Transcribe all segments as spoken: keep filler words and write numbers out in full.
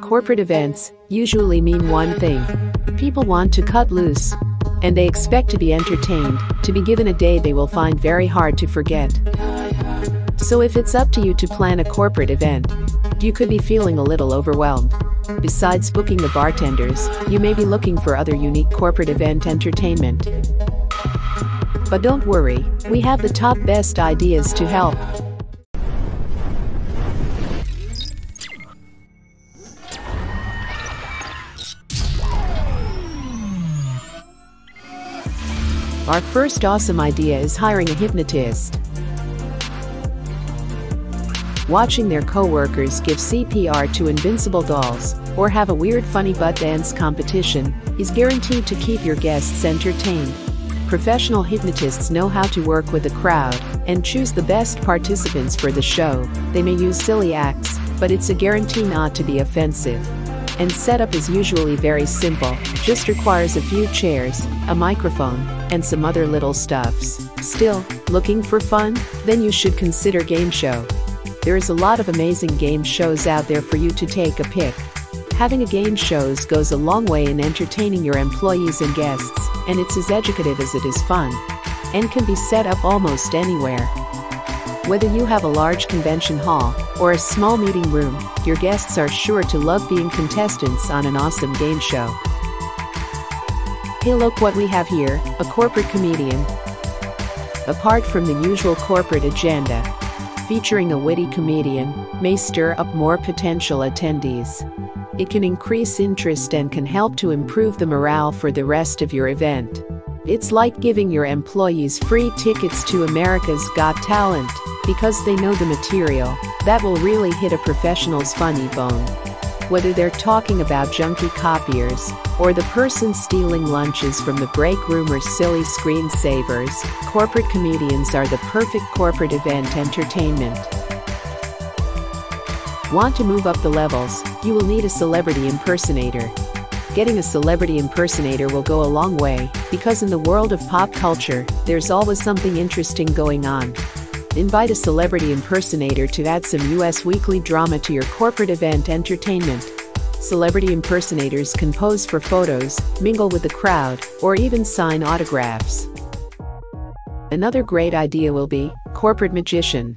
Corporate events usually mean one thing. People want to cut loose, and they expect to be entertained, to be given a day they will find very hard to forget. So if it's up to you to plan a corporate event, you could be feeling a little overwhelmed. Besides booking the bartenders, you may be looking for other unique corporate event entertainment. But don't worry, we have the top best ideas to help. Our first awesome idea is hiring a hypnotist. Watching their co-workers give C P R to invincible dolls, or have a weird funny butt dance competition, is guaranteed to keep your guests entertained. Professional hypnotists know how to work with a crowd, and choose the best participants for the show. They may use silly acts, but it's a guarantee not to be offensive. And setup is usually very simple, just requires a few chairs, a microphone, and some other little stuffs. Still, looking for fun? Then you should consider game show. There is a lot of amazing game shows out there for you to take a pick. Having a game shows goes a long way in entertaining your employees and guests, and it's as educative as it is fun, and can be set up almost anywhere. Whether you have a large convention hall or a small meeting room, your guests are sure to love being contestants on an awesome game show. Hey, look what we have here, a corporate comedian. Apart from the usual corporate agenda, featuring a witty comedian may stir up more potential attendees. It can increase interest and can help to improve the morale for the rest of your event. It's like giving your employees free tickets to America's Got Talent, because they know the material that will really hit a professional's funny bone. Whether they're talking about junky copiers, or the person stealing lunches from the break room or silly screensavers, corporate comedians are the perfect corporate event entertainment. Want to move up the levels? You will need a celebrity impersonator. Getting a celebrity impersonator will go a long way, because in the world of pop culture, there's always something interesting going on. Invite a celebrity impersonator to add some U S weekly drama to your corporate event entertainment. Celebrity impersonators can pose for photos, mingle with the crowd, or even sign autographs. Another great idea will be corporate magician.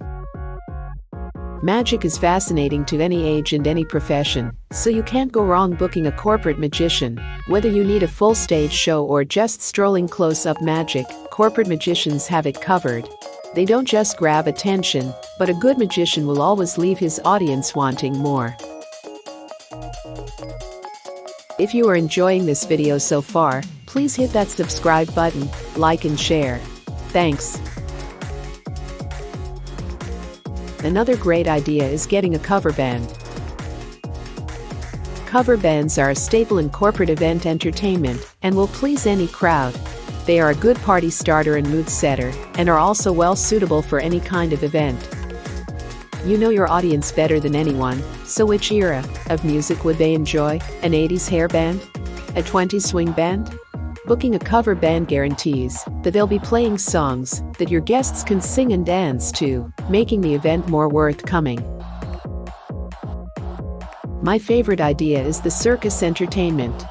Magic is fascinating to any age and any profession, so you can't go wrong booking a corporate magician. Whether you need a full stage show or just strolling close-up magic, corporate magicians have it covered. They don't just grab attention, but a good magician will always leave his audience wanting more. If you are enjoying this video so far, please hit that subscribe button, like and share. Thanks. Another great idea is getting a cover band. Cover bands are a staple in corporate event entertainment and will please any crowd. They are a good party starter and mood setter, and are also well suitable for any kind of event. You know your audience better than anyone, so which era of music would they enjoy? An eighties hair band? A twenties swing band? Booking a cover band guarantees that they'll be playing songs that your guests can sing and dance to, making the event more worth coming. My favorite idea is the circus entertainment.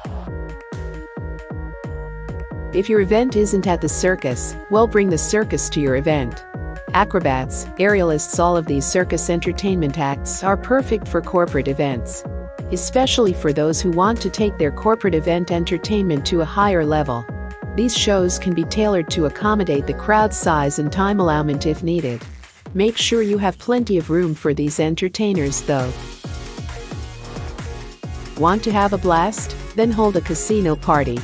If your event isn't at the circus, well, bring the circus to your event. Acrobats, aerialists, all of these circus entertainment acts are perfect for corporate events, especially for those who want to take their corporate event entertainment to a higher level. These shows can be tailored to accommodate the crowd size and time allowment if needed. Make sure you have plenty of room for these entertainers though. Want to have a blast? Then hold a casino party.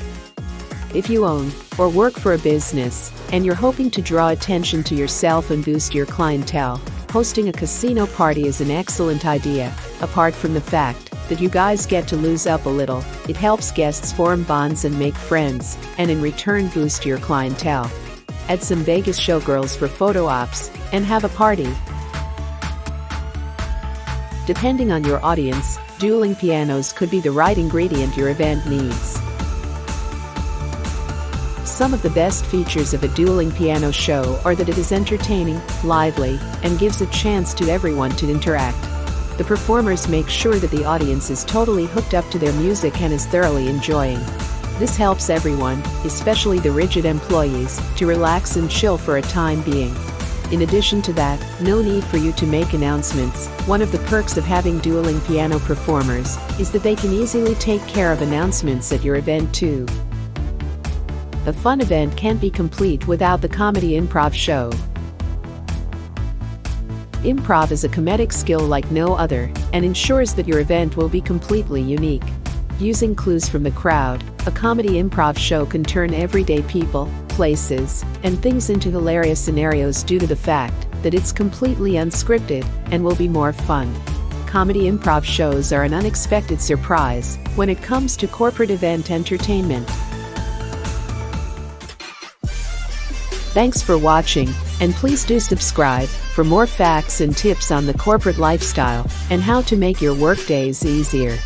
If you own or work for a business, and you're hoping to draw attention to yourself and boost your clientele, hosting a casino party is an excellent idea. Apart from the fact that you guys get to lose up a little, it helps guests form bonds and make friends, and in return boost your clientele. Add some Vegas showgirls for photo ops, and have a party. Depending on your audience, dueling pianos could be the right ingredient your event needs. Some of the best features of a dueling piano show are that it is entertaining, lively, and gives a chance to everyone to interact. the performers make sure that the audience is totally hooked up to their music and is thoroughly enjoying. This helps everyone, especially the rigid employees, to relax and chill for a time being. In addition to that, no need for you to make announcements. One of the perks of having dueling piano performers is that they can easily take care of announcements at your event too. A fun event can't be complete without the comedy improv show. Improv is a comedic skill like no other, and ensures that your event will be completely unique. Using clues from the crowd, a comedy improv show can turn everyday people, places, and things into hilarious scenarios due to the fact that it's completely unscripted and will be more fun. Comedy improv shows are an unexpected surprise when it comes to corporate event entertainment. Thanks for watching, and please do subscribe for more facts and tips on the corporate lifestyle and how to make your workdays easier.